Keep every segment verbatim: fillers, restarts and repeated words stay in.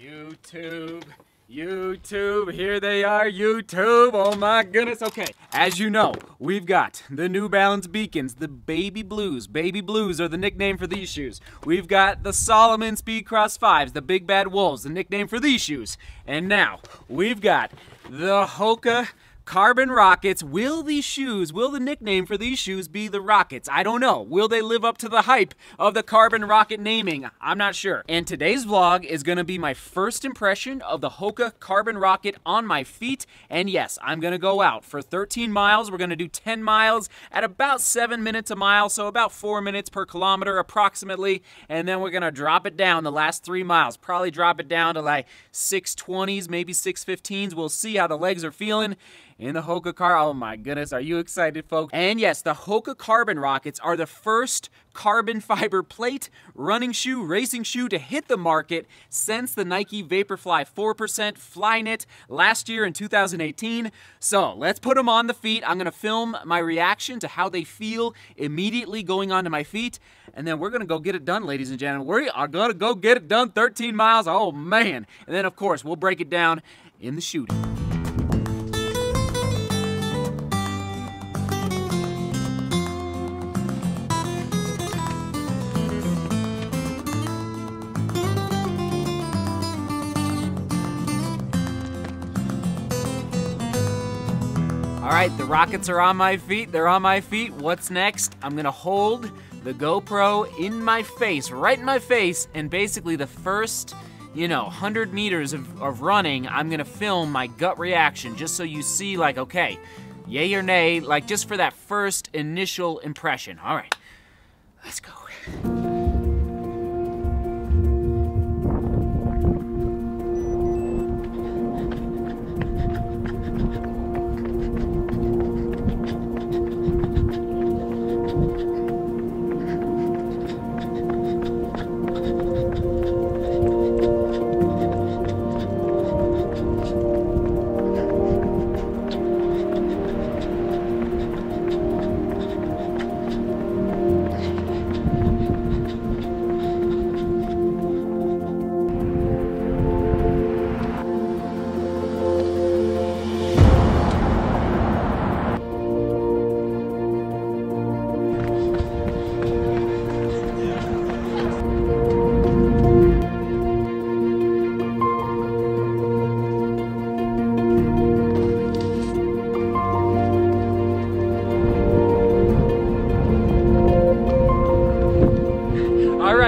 YouTube, YouTube, here they are, YouTube, oh my goodness. Okay, as you know, we've got the New Balance Beacons, the baby blues. Baby blues are the nickname for these shoes. We've got the Salomon Speed Cross Fives, the big bad wolves, the nickname for these shoes. And now, we've got the Hoka Carbon Rockets. Will these shoes, will the nickname for these shoes be the Rockets? I don't know. Will they live up to the hype of the Carbon Rocket naming? I'm not sure. And today's vlog is gonna be my first impression of the Hoka Carbon Rocket on my feet. And yes, I'm gonna go out for thirteen miles. We're gonna do ten miles at about seven minutes a mile, so about four minutes per kilometer approximately. And then we're gonna drop it down the last three miles. Probably drop it down to like six twenties, maybe six fifteens. We'll see how the legs are feeling. In the Hoka car, oh my goodness, are you excited, folks? And yes, the Hoka Carbon Rockets are the first carbon fiber plate running shoe, racing shoe to hit the market since the Nike Vaporfly four percent Flyknit last year in two thousand eighteen. So let's put them on the feet. I'm gonna film my reaction to how they feel immediately going onto my feet, and then we're gonna go get it done, ladies and gentlemen. We are gonna go get it done, thirteen miles, oh man. And then of course, we'll break it down in the shooting. All right, the Rockets are on my feet, they're on my feet. What's next? I'm gonna hold the GoPro in my face, right in my face, and basically the first, you know, one hundred meters of, of running, I'm gonna film my gut reaction, just so you see, like, okay, yay or nay, like just for that first initial impression. All right, let's go.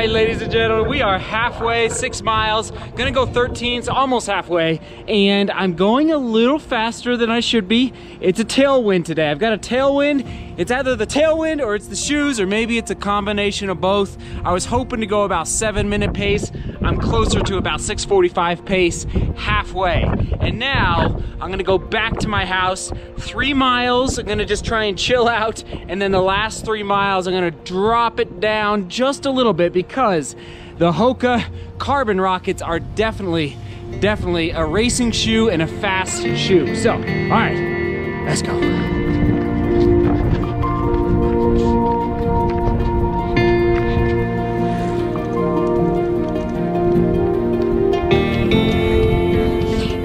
Ladies and gentlemen, we are halfway, six miles, gonna go thirteen, so almost halfway, and I'm going a little faster than I should be. It's a tailwind today. I've got a tailwind. It's either the tailwind or it's the shoes, or maybe it's a combination of both. I was hoping to go about seven minute pace. I'm closer to about six forty-five pace halfway. And now I'm gonna go back to my house, three miles, I'm gonna just try and chill out, and then the last three miles I'm gonna drop it down just a little bit, because the Hoka Carbon Rockets are definitely, definitely a racing shoe and a fast shoe. So, all right, let's go.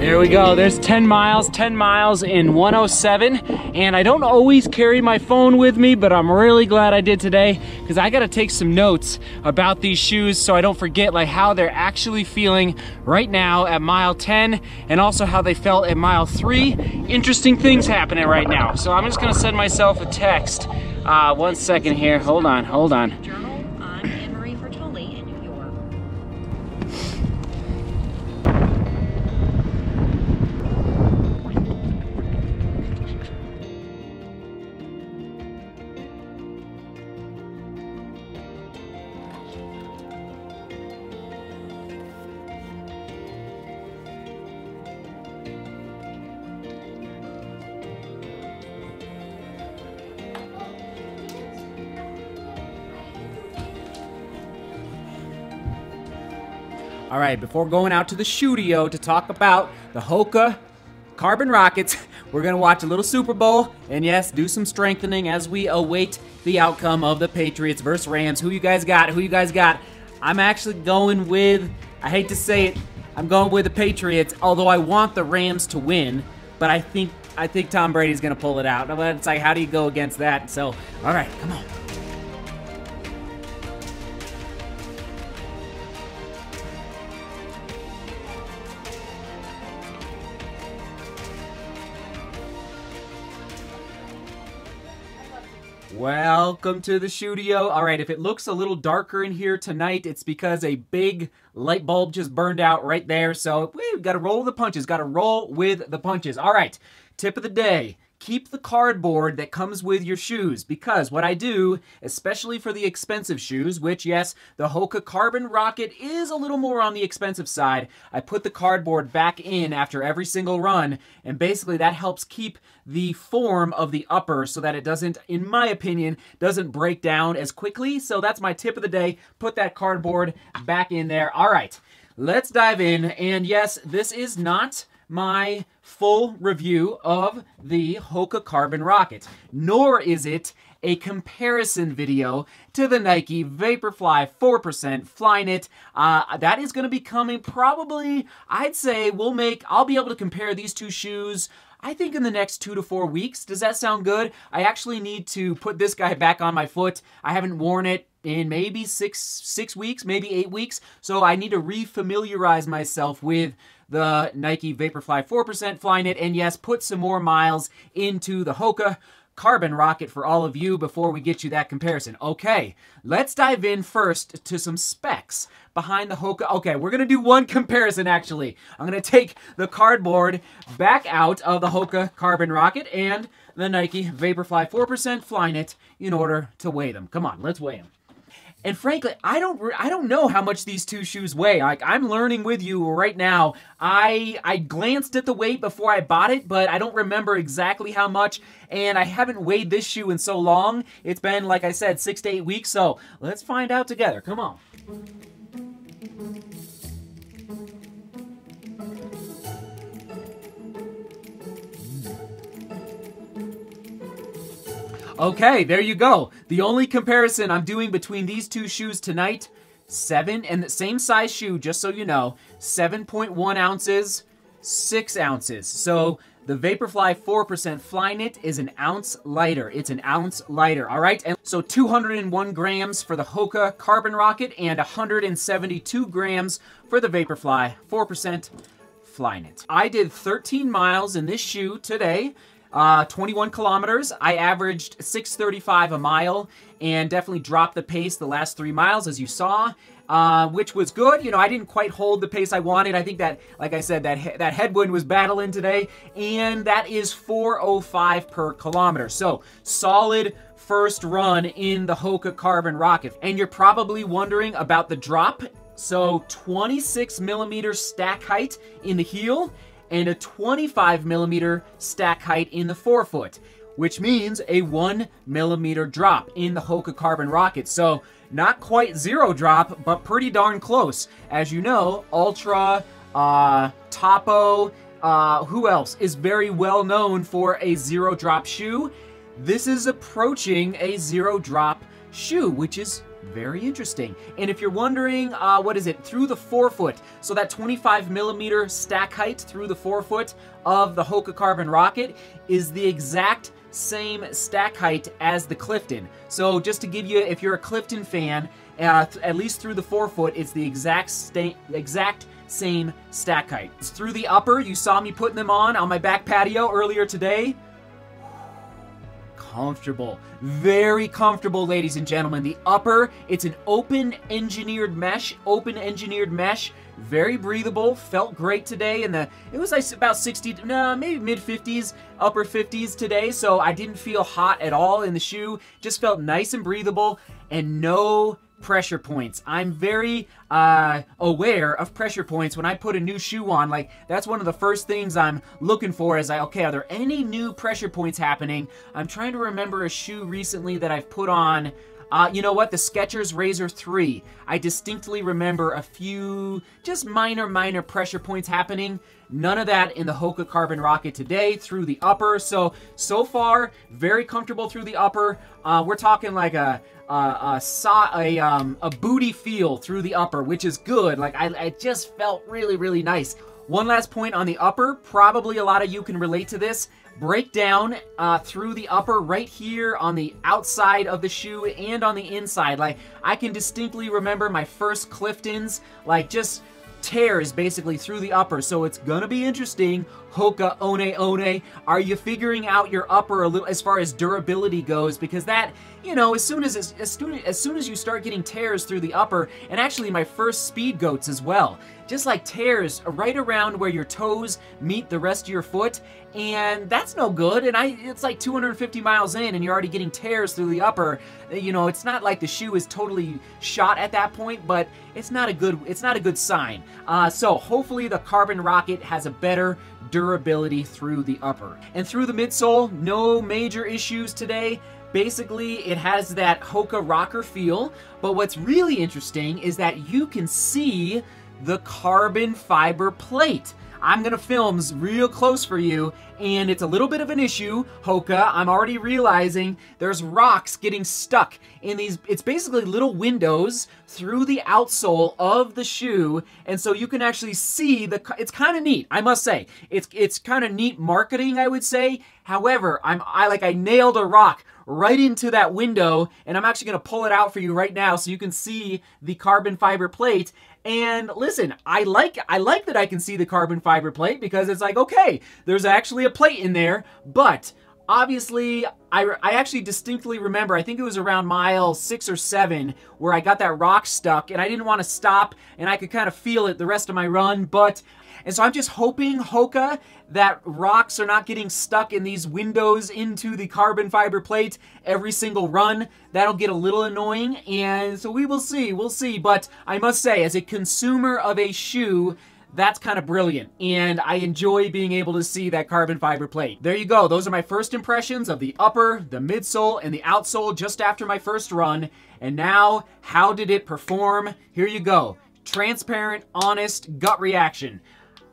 There we go, there's ten miles, ten miles in one oh seven, and I don't always carry my phone with me, but I'm really glad I did today, because I gotta take some notes about these shoes so I don't forget like how they're actually feeling right now at mile ten, and also how they felt at mile three. Interesting things happening right now. So I'm just gonna send myself a text. Uh, one second here, hold on, hold on. Journal on Anne-Marie Fertoli in New York. All right, before going out to the studio to talk about the Hoka Carbon Rockets, we're gonna watch a little Super Bowl, and yes, do some strengthening as we await the outcome of the Patriots versus Rams. Who you guys got? Who you guys got? I'm actually going with, I hate to say it, I'm going with the Patriots, although I want the Rams to win, but I think I think Tom Brady's going to pull it out. It's like, how do you go against that? So, all right, come on. Welcome to the studio. All right, if it looks a little darker in here tonight, it's because a big light bulb just burned out right there. So we've got to roll the punches, got to roll with the punches. All right, tip of the day. Keep the cardboard that comes with your shoes, because what I do, especially for the expensive shoes, which yes, the Hoka Carbon Rocket is a little more on the expensive side, I put the cardboard back in after every single run, and basically that helps keep the form of the upper so that it doesn't, in my opinion, doesn't break down as quickly. So that's my tip of the day. Put that cardboard back in there. All right, let's dive in. And yes, this is not my full review of the Hoka Carbon Rocket, nor is it a comparison video to the Nike Vaporfly four percent Flyknit. Uh, that is going to be coming probably, I'd say we'll make, I'll be able to compare these two shoes I think in the next two to four weeks. Does that sound good? I actually need to put this guy back on my foot. I haven't worn it in maybe six, six weeks, maybe eight weeks. So I need to refamiliarize myself with the Nike Vaporfly four percent Flyknit, and yes, put some more miles into the Hoka Carbon Rocket for all of you before we get you that comparison. Okay, let's dive in first to some specs behind the Hoka. Okay, we're going to do one comparison, actually. I'm going to take the cardboard back out of the Hoka Carbon Rocket and the Nike Vaporfly four percent Flyknit in order to weigh them. Come on, let's weigh them. And frankly, I don't I don't know how much these two shoes weigh. Like, I'm learning with you right now. I I glanced at the weight before I bought it, but I don't remember exactly how much, and I haven't weighed this shoe in so long. It's been, like I said, six to eight weeks, so let's find out together. Come on. Okay, there you go. The only comparison I'm doing between these two shoes tonight, seven, and the same size shoe, just so you know, seven point one ounces, six ounces. So the Vaporfly four percent Flyknit is an ounce lighter. It's an ounce lighter, all right? And so two hundred one grams for the Hoka Carbon Rocket and one hundred seventy-two grams for the Vaporfly four percent Flyknit. I did thirteen miles in this shoe today. Uh, twenty-one kilometers. I averaged six thirty-five a mile and definitely dropped the pace the last three miles, as you saw, uh, which was good. You know, I didn't quite hold the pace I wanted. I think that, like I said, that, he that headwind was battling today, and that is four oh five per kilometer. So solid first run in the Hoka Carbon Rocket. And you're probably wondering about the drop. So twenty-six millimeter stack height in the heel, and a twenty-five millimeter stack height in the forefoot, which means a one millimeter drop in the Hoka Carbon Rocket. So not quite zero drop, but pretty darn close. As you know, Ultra, uh, Topo, uh, who else is very well known for a zero drop shoe. This is approaching a zero drop shoe, which is very interesting. And if you're wondering, uh, what is it? Through the forefoot. So that twenty-five millimeter stack height through the forefoot of the Hoka Carbon Rocket is the exact same stack height as the Clifton. So just to give you, if you're a Clifton fan, uh, at least through the forefoot, it's the exact exact same stack height. It's through the upper. You saw me putting them on on my back patio earlier today. Comfortable, very comfortable, ladies and gentlemen. The upper, it's an open engineered mesh, open engineered mesh, very breathable, felt great today. And the, it was like about sixty, no, maybe mid fifties, upper fifties today. So I didn't feel hot at all in the shoe, just felt nice and breathable, and no pressure points. I'm very uh, aware of pressure points when I put a new shoe on. Like, that's one of the first things I'm looking for is, I, okay, are there any new pressure points happening? I'm trying to remember a shoe recently that I've put on Uh, you know what? The Skechers Razor three. I distinctly remember a few just minor, minor pressure points happening. None of that in the Hoka Carbon Rocket today through the upper. So, so far, very comfortable through the upper. Uh, we're talking like a... Uh, a, a, um, a booty feel through the upper, which is good. Like I, I just felt really, really nice. One last point on the upper, probably a lot of you can relate to this. Break down uh, through the upper right here on the outside of the shoe and on the inside. Like I can distinctly remember my first Cliftons, like just tears basically through the upper. So it's gonna be interesting. Hoka, one one, are you figuring out your upper a little as far as durability goes? Because that, you know, as soon as as soon as soon as you start getting tears through the upper, and actually my first Speedgoats as well, just like tears right around where your toes meet the rest of your foot, and that's no good. And I, it's like two hundred fifty miles in, and you're already getting tears through the upper. You know, it's not like the shoe is totally shot at that point, but it's not a good, it's not a good sign. Uh, so hopefully the Carbon Rocket has a better durability through the upper. And through the midsole, no major issues today. Basically, it has that Hoka rocker feel, but what's really interesting is that you can see the carbon fiber plate. I'm gonna film real close for you, and it's a little bit of an issue, Hoka. I'm already realizing there's rocks getting stuck in these. It's basically little windows through the outsole of the shoe, and so you can actually see the, it's kind of neat, I must say. It's it's kind of neat marketing, I would say. However, I'm I like I nailed a rock right into that window, and I'm actually gonna pull it out for you right now so you can see the carbon fiber plate. And listen, I like I like that I can see the carbon fiber plate, because it's like, okay, there's actually a plate in there. But obviously, I, I actually distinctly remember, I think it was around mile six or seven where I got that rock stuck, and I didn't want to stop, and I could kind of feel it the rest of my run. But, and so I'm just hoping, Hoka, that rocks are not getting stuck in these windows into the carbon fiber plate every single run. That'll get a little annoying, and so we will see, we'll see. But I must say, as a consumer of a shoe, that's kind of brilliant, and I enjoy being able to see that carbon fiber plate. There you go. Those are my first impressions of the upper, the midsole, and the outsole just after my first run. And now, how did it perform? Here you go. Transparent, honest, gut reaction.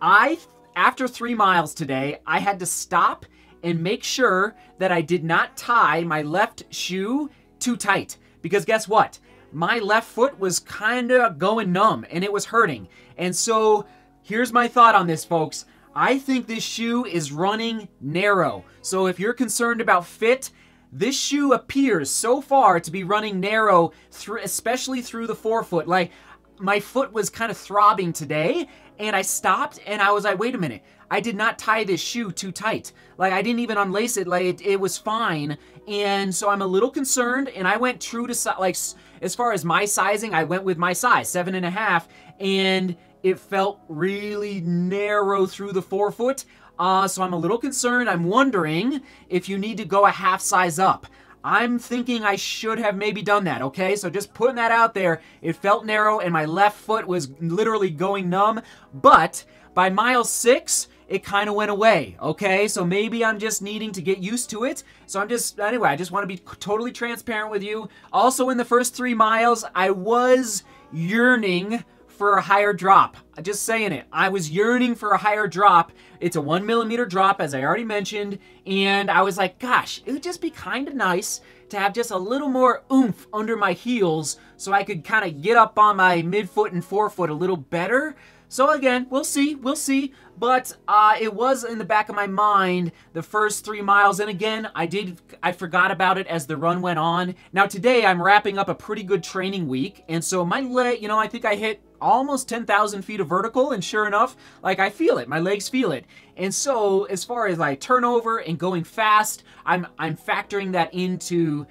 I, after three miles today, I had to stop and make sure that I did not tie my left shoe too tight, because guess what? My left foot was kind of going numb, and it was hurting. And so, here's my thought on this, folks. I think this shoe is running narrow. So if you're concerned about fit, this shoe appears so far to be running narrow, through, especially through the forefoot. Like, my foot was kind of throbbing today, and I stopped, and I was like, wait a minute. I did not tie this shoe too tight. Like, I didn't even unlace it. Like, it, it was fine. And so I'm a little concerned, and I went true to, like, as far as my sizing, I went with my size, seven and a half, and it felt really narrow through the forefoot, uh, so I'm a little concerned. I'm wondering if you need to go a half size up. I'm thinking I should have maybe done that, okay? So just putting that out there, it felt narrow, and my left foot was literally going numb, but by mile six, it kind of went away, okay? So maybe I'm just needing to get used to it. So I'm just, anyway, I just want to be totally transparent with you. Also, in the first three miles, I was yearning for a higher drop. Just saying it. I was yearning for a higher drop. It's a one millimeter drop, as I already mentioned, and I was like, gosh, it would just be kind of nice to have just a little more oomph under my heels so I could kind of get up on my midfoot and forefoot a little better. So again, we'll see, we'll see, but uh, it was in the back of my mind the first three miles, and again, I did, I forgot about it as the run went on. Now today, I'm wrapping up a pretty good training week, and so my leg, you know, I think I hit almost ten thousand feet of vertical, and sure enough, like, I feel it, my legs feel it. And so, as far as like turnover and going fast, I'm, I'm factoring that into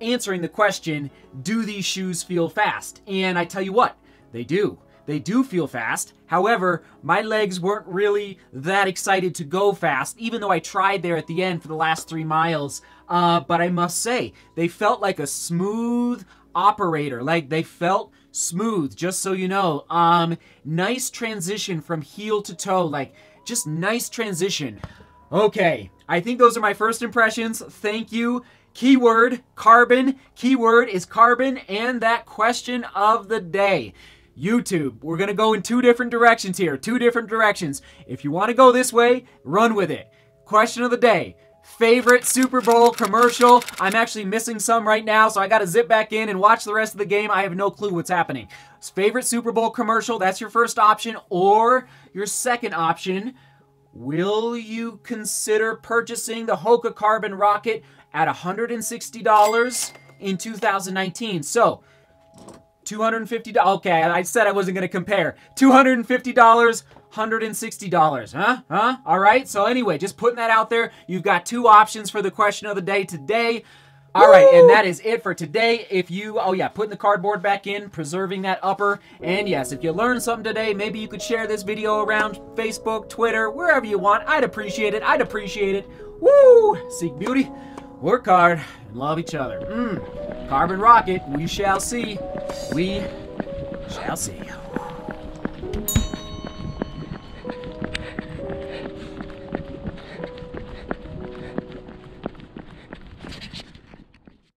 answering the question, do these shoes feel fast? And I tell you what, they do. They do feel fast. However, my legs weren't really that excited to go fast, even though I tried there at the end for the last three miles. Uh, but I must say, they felt like a smooth operator. Like, they felt smooth, just so you know. Um, nice transition from heel to toe. Like, just nice transition. Okay, I think those are my first impressions. Thank you. Keyword, carbon. Keyword is carbon and that question of the day. YouTube. We're going to go in two different directions here. Two different directions. If you want to go this way, run with it. Question of the day. Favorite Super Bowl commercial. I'm actually missing some right now, so I got to zip back in and watch the rest of the game. I have no clue what's happening. Favorite Super Bowl commercial, that's your first option. Or your second option, will you consider purchasing the Hoka Carbon Rocket at one hundred sixty dollars in two thousand nineteen? So, two hundred fifty dollars. Okay, I said I wasn't going to compare. two hundred fifty dollars. one hundred sixty dollars, huh? Huh? All right. So anyway, just putting that out there. You've got two options for the question of the day today. All right, and that is it for today. If you, oh yeah, putting the cardboard back in, preserving that upper. And yes, if you learned something today, maybe you could share this video around Facebook, Twitter, wherever you want. I'd appreciate it. I'd appreciate it. Woo! Seek beauty, work hard, and love each other. Mm. Carbon Rocket, we shall see. We shall see.